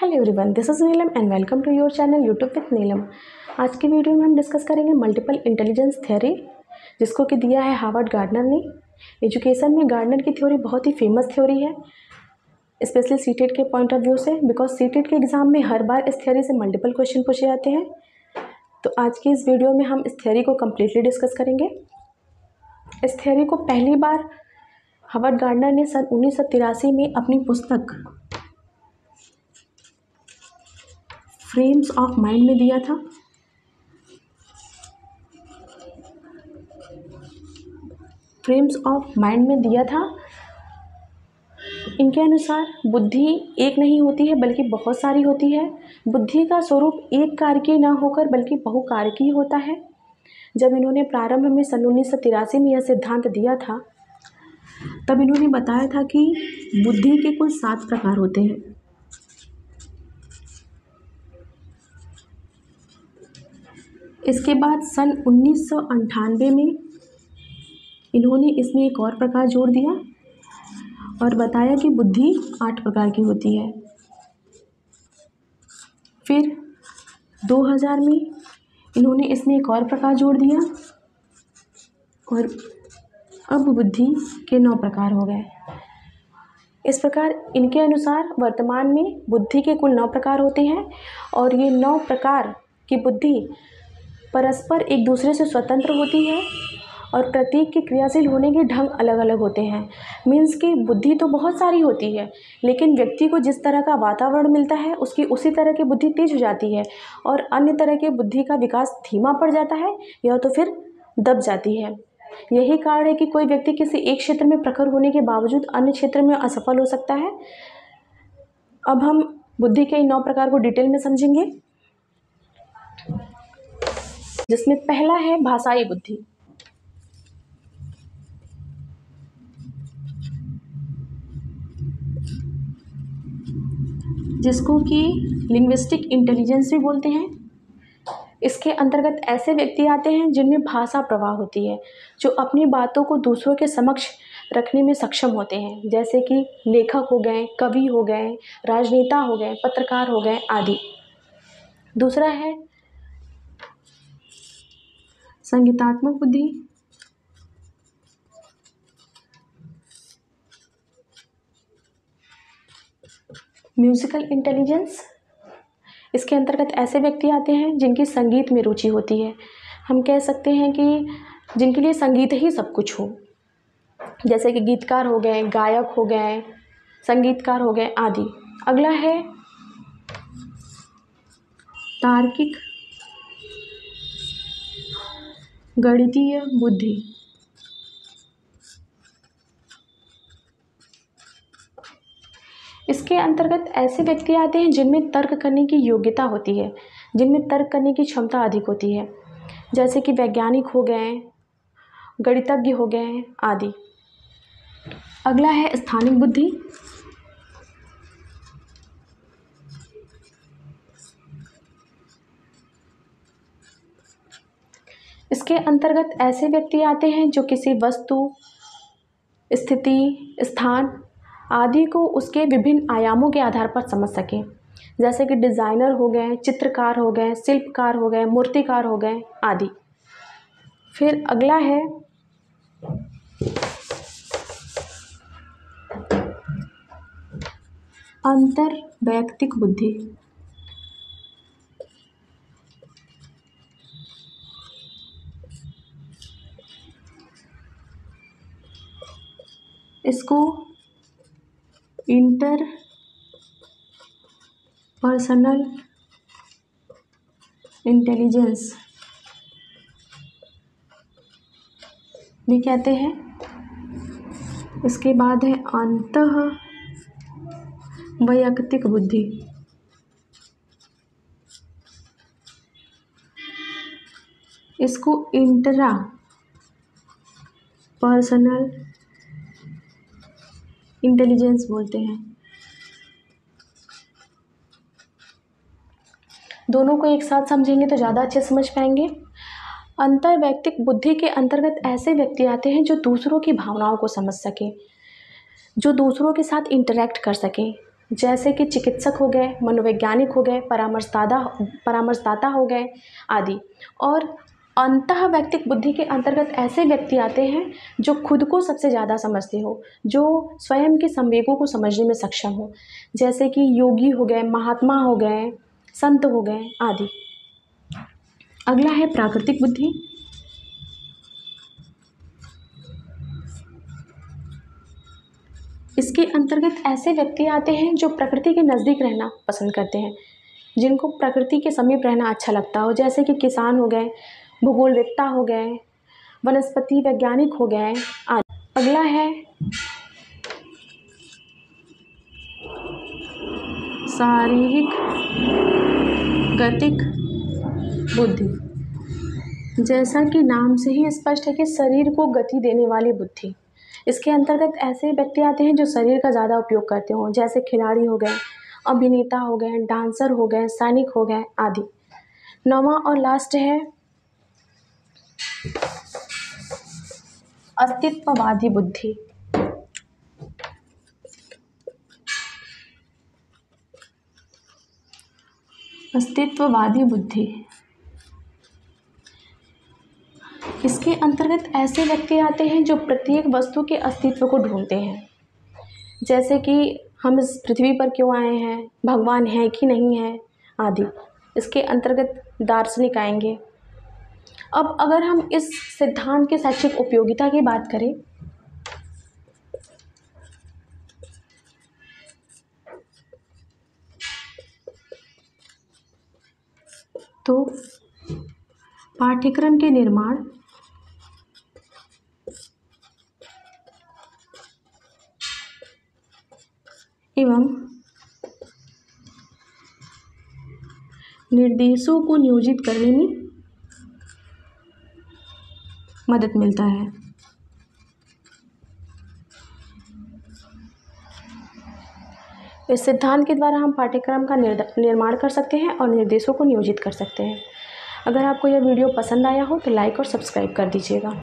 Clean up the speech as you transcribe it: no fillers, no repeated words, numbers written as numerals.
Hello everyone, this is Neelam and welcome to your channel YouTube with Neelam. आज की video में हम डिस्कस करेंगे मल्टीपल इंटेलिजेंस थ्योरी, जिसको कि दिया है हावर्ड गार्डनर ने। एजुकेशन में गार्डनर की थ्योरी बहुत ही फेमस थ्योरी है, स्पेशली सी टेट के पॉइंट ऑफ व्यू से, बिकॉज सी टेट के एग्ज़ाम में हर बार इस थ्योरी से मल्टीपल क्वेश्चन पूछे जाते हैं। तो आज की इस वीडियो में हम इस थ्योरी को कम्प्लीटली डिस्कस करेंगे। इस थ्योरी को पहली बार हावर्ड गार्डनर ने सन 1983 में अपनी पुस्तक फ्रेम्स ऑफ माइंड में दिया था। फ्रेम्स ऑफ माइंड में दिया था। इनके अनुसार बुद्धि एक नहीं होती है बल्कि बहुत सारी होती है। बुद्धि का स्वरूप एक कार्य न होकर बल्कि बहुकार्यी होता है। जब इन्होंने प्रारंभ में सन 1983 में यह सिद्धांत दिया था, तब इन्होंने बताया था कि बुद्धि के कुल 7 प्रकार होते हैं। इसके बाद सन 1998 में इन्होंने इसमें एक और प्रकार जोड़ दिया और बताया कि बुद्धि 8 प्रकार की होती है। फिर 2000 में इन्होंने इसमें एक और प्रकार जोड़ दिया और अब बुद्धि के 9 प्रकार हो गए। इस प्रकार इनके अनुसार वर्तमान में बुद्धि के कुल 9 प्रकार होते हैं और ये 9 प्रकार की बुद्धि परस्पर एक दूसरे से स्वतंत्र होती है और प्रत्येक के क्रियाशील होने के ढंग अलग अलग होते हैं। मीन्स कि बुद्धि तो बहुत सारी होती है, लेकिन व्यक्ति को जिस तरह का वातावरण मिलता है उसकी उसी तरह की बुद्धि तेज हो जाती है और अन्य तरह की बुद्धि का विकास धीमा पड़ जाता है या तो फिर दब जाती है। यही कारण है कि कोई व्यक्ति किसी एक क्षेत्र में प्रखर होने के बावजूद अन्य क्षेत्र में असफल हो सकता है। अब हम बुद्धि के इन 9 प्रकार को डिटेल में समझेंगे, जिसमें पहला है भाषाई बुद्धि। जिसको कि लिंग्विस्टिक इंटेलिजेंस भी बोलते हैं। इसके अंतर्गत ऐसे व्यक्ति आते हैं जिनमें भाषा प्रवाह होती है, जो अपनी बातों को दूसरों के समक्ष रखने में सक्षम होते हैं, जैसे कि लेखक हो गए, कवि हो गए, राजनेता हो गए, पत्रकार हो गए आदि। दूसरा है संगीतात्मक बुद्धि। Musical intelligence. इसके अंतर्गत ऐसे व्यक्ति आते हैं जिनकी संगीत में रुचि होती है। हम कह सकते हैं कि जिनके लिए संगीत ही सब कुछ हो, जैसे कि गीतकार हो गए, गायक हो गए, संगीतकार हो गए आदि। अगला है तार्किक गणितीय बुद्धि। इसके अंतर्गत ऐसे व्यक्ति आते हैं जिनमें तर्क करने की योग्यता होती है, जिनमें तर्क करने की क्षमता अधिक होती है, जैसे कि वैज्ञानिक हो गए, गणितज्ञ हो गए आदि। अगला है स्थानिक बुद्धि। इसके अंतर्गत ऐसे व्यक्ति आते हैं जो किसी वस्तु, स्थिति, स्थान आदि को उसके विभिन्न आयामों के आधार पर समझ सकें, जैसे कि डिज़ाइनर हो गए, चित्रकार हो गए, शिल्पकार हो गए, मूर्तिकार हो गए आदि। फिर अगला है अंतर्वैयक्तिक बुद्धि। इसको इंटर पर्सनल इंटेलिजेंस भी कहते हैं। इसके बाद है अंतःवैयक्तिक बुद्धि। इसको इंट्रा पर्सनल इंटेलिजेंस बोलते हैं। दोनों को एक साथ समझेंगे तो ज़्यादा अच्छे समझ पाएंगे। अंतर्वैयक्तिक बुद्धि के अंतर्गत ऐसे व्यक्ति आते हैं जो दूसरों की भावनाओं को समझ सकें, जो दूसरों के साथ इंटरेक्ट कर सकें, जैसे कि चिकित्सक हो गए, मनोवैज्ञानिक हो गए, परामर्शदाता हो गए आदि। और अंतः वैयक्तिक बुद्धि के अंतर्गत ऐसे व्यक्ति आते हैं जो खुद को सबसे ज़्यादा समझते हो, जो स्वयं के संवेगों को समझने में सक्षम हो, जैसे कि योगी हो गए, महात्मा हो गए, संत हो गए आदि। अगला है प्राकृतिक बुद्धि। इसके अंतर्गत ऐसे व्यक्ति आते हैं जो प्रकृति के नज़दीक रहना पसंद करते हैं, जिनको प्रकृति के समीप रहना अच्छा लगता हो, जैसे कि किसान हो गए, भूगोलवेत्ता हो गए, वनस्पति वैज्ञानिक हो गए आदि। अगला है शारीरिक गतिक बुद्धि। जैसा कि नाम से ही स्पष्ट है कि शरीर को गति देने वाली बुद्धि, इसके अंतर्गत ऐसे व्यक्ति आते हैं जो शरीर का ज़्यादा उपयोग करते हों, जैसे खिलाड़ी हो गए, अभिनेता हो गए, डांसर हो गए, सैनिक हो गए आदि। नौवां और लास्ट है अस्तित्ववादी बुद्धि। अस्तित्ववादी बुद्धि, इसके अंतर्गत ऐसे व्यक्ति आते हैं जो प्रत्येक वस्तु के अस्तित्व को ढूंढते हैं, जैसे कि हम इस पृथ्वी पर क्यों आए हैं, भगवान है कि नहीं है आदि। इसके अंतर्गत दार्शनिक आएंगे। अब अगर हम इस सिद्धांत के शैक्षिक उपयोगिता की बात करें तो पाठ्यक्रम के निर्माण, एवं निर्देशों को नियोजित करने में मदद मिलता है। इस सिद्धांत के द्वारा हम पाठ्यक्रम का निर्माण कर सकते हैं और निर्देशों को नियोजित कर सकते हैं। अगर आपको यह वीडियो पसंद आया हो तो लाइक और सब्सक्राइब कर दीजिएगा।